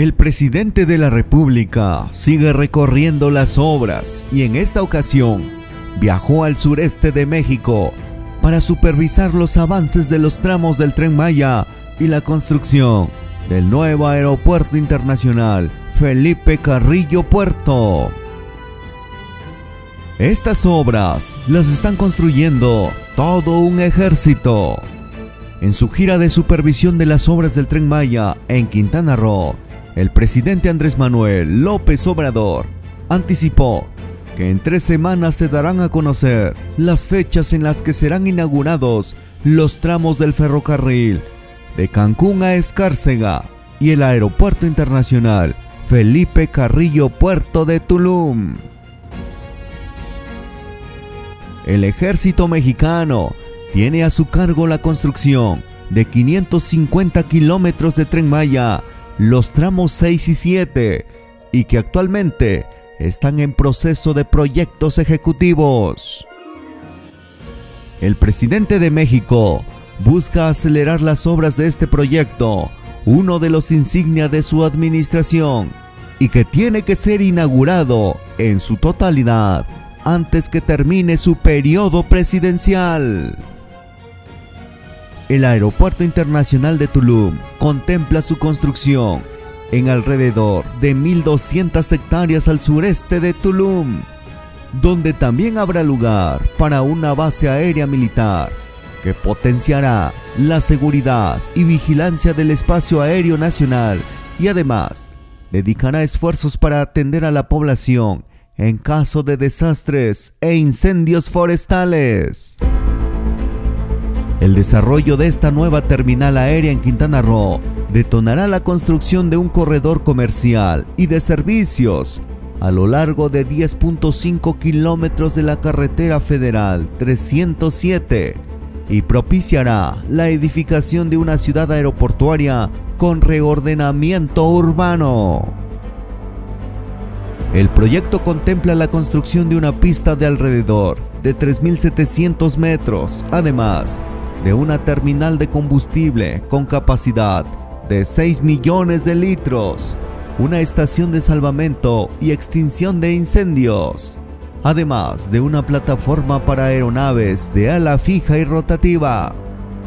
El presidente de la República sigue recorriendo las obras y en esta ocasión viajó al sureste de México para supervisar los avances de los tramos del Tren Maya y la construcción del nuevo aeropuerto internacional Felipe Carrillo Puerto. Estas obras las están construyendo todo un ejército. En su gira de supervisión de las obras del Tren Maya en Quintana Roo, el presidente Andrés Manuel López Obrador anticipó que en 3 semanas se darán a conocer las fechas en las que serán inaugurados los tramos del ferrocarril de Cancún a Escárcega y el aeropuerto internacional Felipe Carrillo Puerto de Tulum. El ejército mexicano tiene a su cargo la construcción de 550 kilómetros de Tren Maya, los tramos 6 y 7, y que actualmente están en proceso de proyectos ejecutivos. El presidente de México busca acelerar las obras de este proyecto, uno de los insignias de su administración, y que tiene que ser inaugurado en su totalidad antes que termine su periodo presidencial. El Aeropuerto Internacional de Tulum contempla su construcción en alrededor de 1.200 hectáreas al sureste de Tulum, donde también habrá lugar para una base aérea militar que potenciará la seguridad y vigilancia del espacio aéreo nacional y además dedicará esfuerzos para atender a la población en caso de desastres e incendios forestales. El desarrollo de esta nueva terminal aérea en Quintana Roo detonará la construcción de un corredor comercial y de servicios a lo largo de 10.5 kilómetros de la carretera federal 307 y propiciará la edificación de una ciudad aeroportuaria con reordenamiento urbano. El proyecto contempla la construcción de una pista de alrededor de 3.700 metros, además de una terminal de combustible con capacidad de 6 millones de litros, una estación de salvamento y extinción de incendios, además de una plataforma para aeronaves de ala fija y rotativa.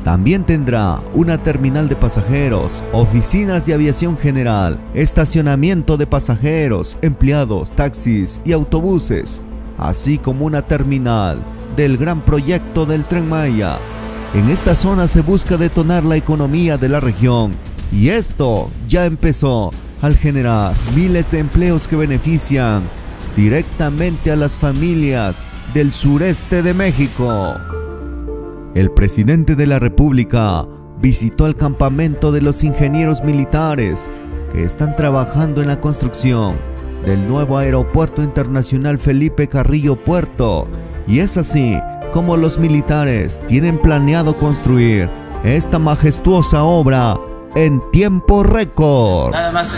También tendrá una terminal de pasajeros, oficinas de aviación general, estacionamiento de pasajeros, empleados, taxis y autobuses, así como una terminal del gran proyecto del Tren Maya. En esta zona se busca detonar la economía de la región y esto ya empezó al generar miles de empleos que benefician directamente a las familias del sureste de México. El presidente de la República visitó el campamento de los ingenieros militares que están trabajando en la construcción del nuevo aeropuerto internacional Felipe Carrillo Puerto, y es así como los militares tienen planeado construir esta majestuosa obra en tiempo récord. Nada más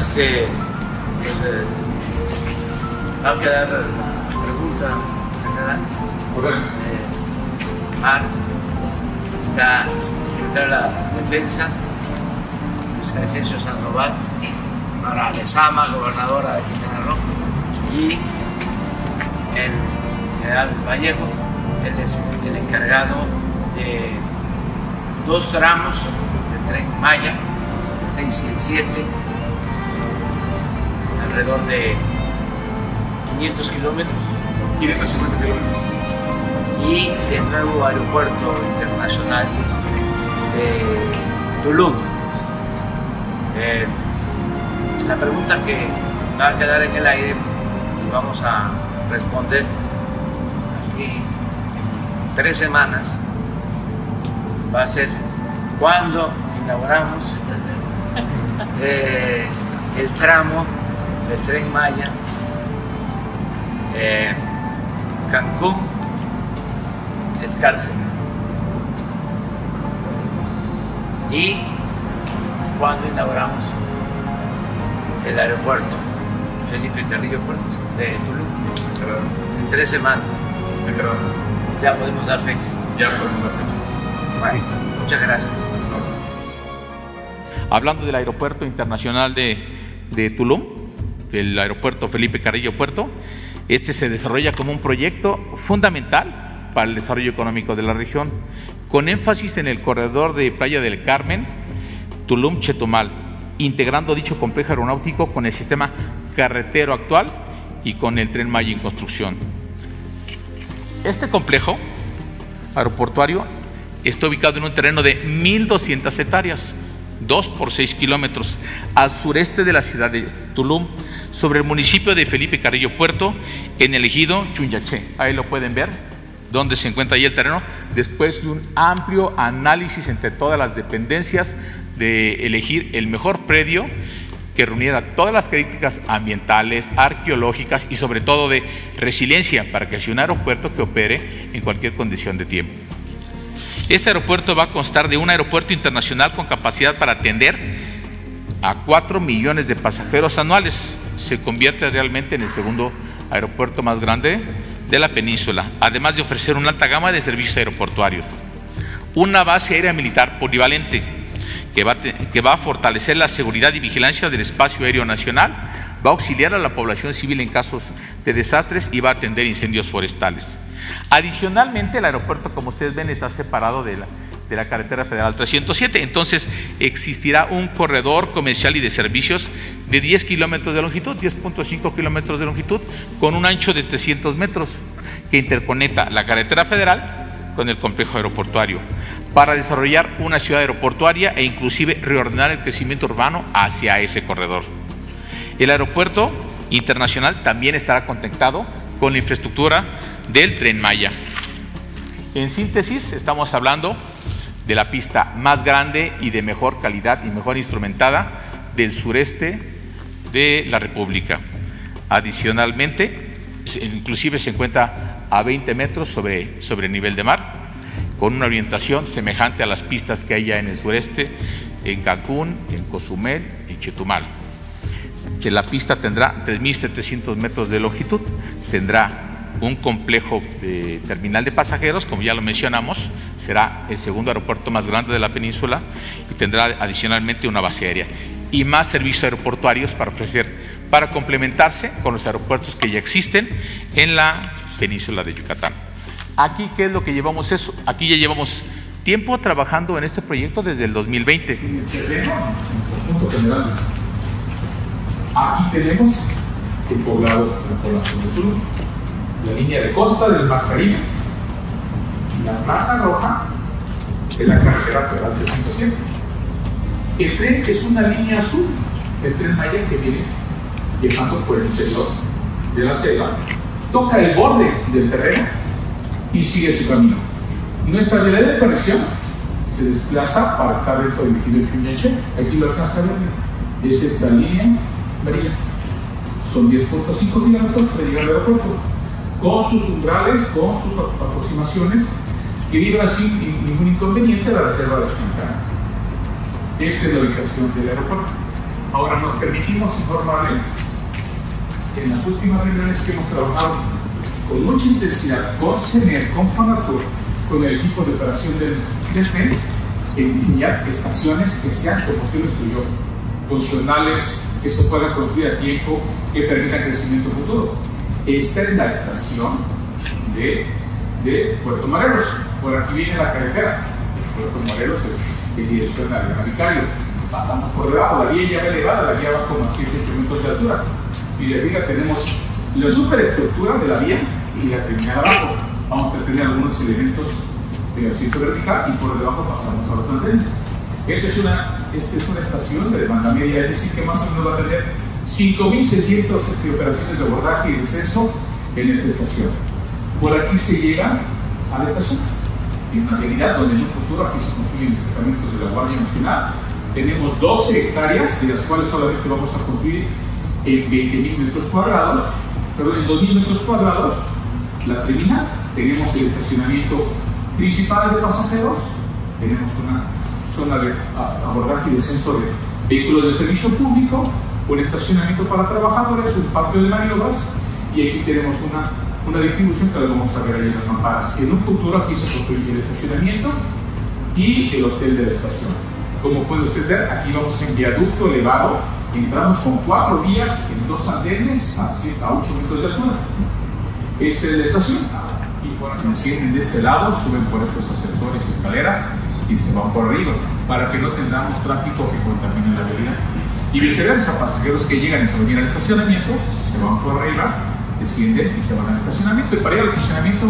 va a quedar la pregunta, ¿verdad? Mar, está el secretario de la Defensa, Luis Crescencio Sandoval, para Lezama, gobernadora de Quintana Roo, y el general Vallejo. Él es el encargado de 2 tramos del Tren Maya, el 6 y el 7, alrededor de 500 kilómetros. 550 kilómetros. Y del nuevo aeropuerto internacional de Tulum. La pregunta que va a quedar en el aire vamos a responder aquí en 3 semanas va a ser cuando inauguramos el tramo del Tren Maya Cancún-Escárcega y cuando inauguramos el aeropuerto Felipe Carrillo Puerto de Tulum. En 3 semanas ya podemos dar fechas. Bueno, muchas gracias. Hablando del aeropuerto internacional de de Tulum, del aeropuerto Felipe Carrillo Puerto. Este se desarrolla como un proyecto fundamental para el desarrollo económico de la región, con énfasis en el corredor de Playa del Carmen, Tulum-Chetumal, integrando dicho complejo aeronáutico con el sistema carretero actual y con el Tren Maya en construcción. Este complejo aeroportuario está ubicado en un terreno de 1.200 hectáreas, 2 por 6 kilómetros, al sureste de la ciudad de Tulum, sobre el municipio de Felipe Carrillo Puerto, en el ejido Chunyaché. Ahí lo pueden ver, donde se encuentra ahí el terreno, después de un amplio análisis entre todas las dependencias de elegir el mejor predio que reuniera todas las características ambientales, arqueológicas y sobre todo de resiliencia, para que sea un aeropuerto que opere en cualquier condición de tiempo. Este aeropuerto va a constar de un aeropuerto internacional con capacidad para atender a 4 millones de pasajeros anuales. Se convierte realmente en el segundo aeropuerto más grande de la península, además de ofrecer una alta gama de servicios aeroportuarios. Una base aérea militar polivalente que va a fortalecer la seguridad y vigilancia del espacio aéreo nacional, va a auxiliar a la población civil en casos de desastres y va a atender incendios forestales. Adicionalmente, el aeropuerto, como ustedes ven, está separado de la carretera federal 307, entonces existirá un corredor comercial y de servicios de 10 kilómetros de longitud, 10.5 kilómetros de longitud, con un ancho de 300 metros, que interconecta la carretera federal con el complejo aeroportuario, para desarrollar una ciudad aeroportuaria e inclusive reordenar el crecimiento urbano hacia ese corredor. El aeropuerto internacional también estará conectado con la infraestructura del Tren Maya. En síntesis, estamos hablando de la pista más grande y de mejor calidad y mejor instrumentada del sureste de la República. Adicionalmente, inclusive se encuentra a 20 metros sobre el nivel de mar, con una orientación semejante a las pistas que hay ya en el sureste, en Cancún, en Cozumel, en Chetumal. Que la pista tendrá 3.700 metros de longitud, tendrá un complejo de terminal de pasajeros, como ya lo mencionamos, será el segundo aeropuerto más grande de la península y tendrá adicionalmente una base aérea y más servicios aeroportuarios para ofrecer, para complementarse con los aeropuertos que ya existen en la península de Yucatán. Aquí, ¿qué es lo que llevamos eso? Aquí ya llevamos tiempo trabajando en este proyecto desde el 2020. En punto general, aquí tenemos el poblado, la población de Tulum, la línea de costa del Mar Caribe, y la franja roja es la carretera federal 307. El tren es una línea azul, el Tren Maya, que viene llevando por el interior de la selva, toca el borde del terreno y sigue su camino. Nuestra vía de conexión se desplaza para estar dentro del ejido Chunyaché. Aquí lo alcanza a ver, es esta línea amarilla. Son 10.5 kilómetros para llegar al aeropuerto, con sus umbrales, con sus aproximaciones, que libran sin ningún inconveniente la reserva de Quintana Roo. Esta es la ubicación del aeropuerto. Ahora nos permitimos informarle que en las últimas reuniones que hemos trabajado con mucha intensidad, con CENER, con Fonatur, con el equipo de operación del tren, en diseñar estaciones que sean, como usted lo estudió, funcionales, que se puedan construir a tiempo, que permitan crecimiento futuro. Esta es la estación de Puerto Morelos. Por aquí viene la carretera Puerto Morelos en dirección a la Vicario. Pasamos por debajo, la vía ya va elevada, la vía va como a 7 kilómetros de altura. Y de arriba tenemos la superestructura de la vía y la terminal abajo. Vamos a tener algunos elementos de ascenso vertical y por debajo pasamos a los andenes. Esta es una estación de demanda media, es decir, que más o menos va a tener 5.600 operaciones de abordaje y descenso en esta estación. Por aquí se llega a la estación, en una realidad donde en un futuro aquí se construyen destacamentos de la Guardia Nacional. Tenemos 12 hectáreas, de las cuales solamente vamos a construir en 20.000 metros cuadrados. Pero en 2.000 metros cuadrados, la terminal, tenemos el estacionamiento principal de pasajeros, tenemos una zona de abordaje y descenso de vehículos de servicio público, un estacionamiento para trabajadores, un patio de maniobras, y aquí tenemos una distribución que la vamos a ver ahí en las mamparas. En un futuro aquí se construye el estacionamiento y el hotel de la estación. Como puede usted ver, aquí vamos en viaducto elevado, entramos con 4 vías en 2 andenes a 8 metros de altura. Esta es la estación. Y cuando se encienden de este lado, suben por estos ascensores y escaleras y se van por arriba, para que no tengamos tráfico que contamine la avenida. Y viceversa, pasajeros que llegan y se van al estacionamiento, se van por arriba, descienden y se van al estacionamiento. Y para ir al estacionamiento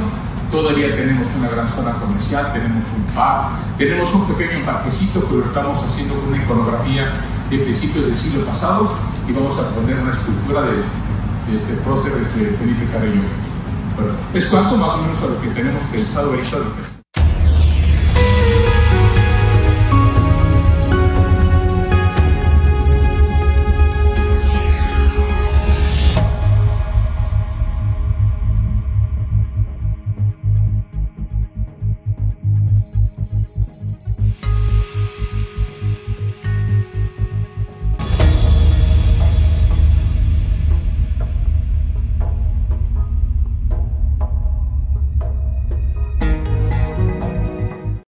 todavía tenemos una gran zona comercial, tenemos un bar, tenemos un pequeño parquecito que lo estamos haciendo con una iconografía de principios del siglo pasado, y vamos a poner una escultura de este prócer de Felipe Carrillo. Pero es cuanto más o menos a lo que tenemos pensado ahorita.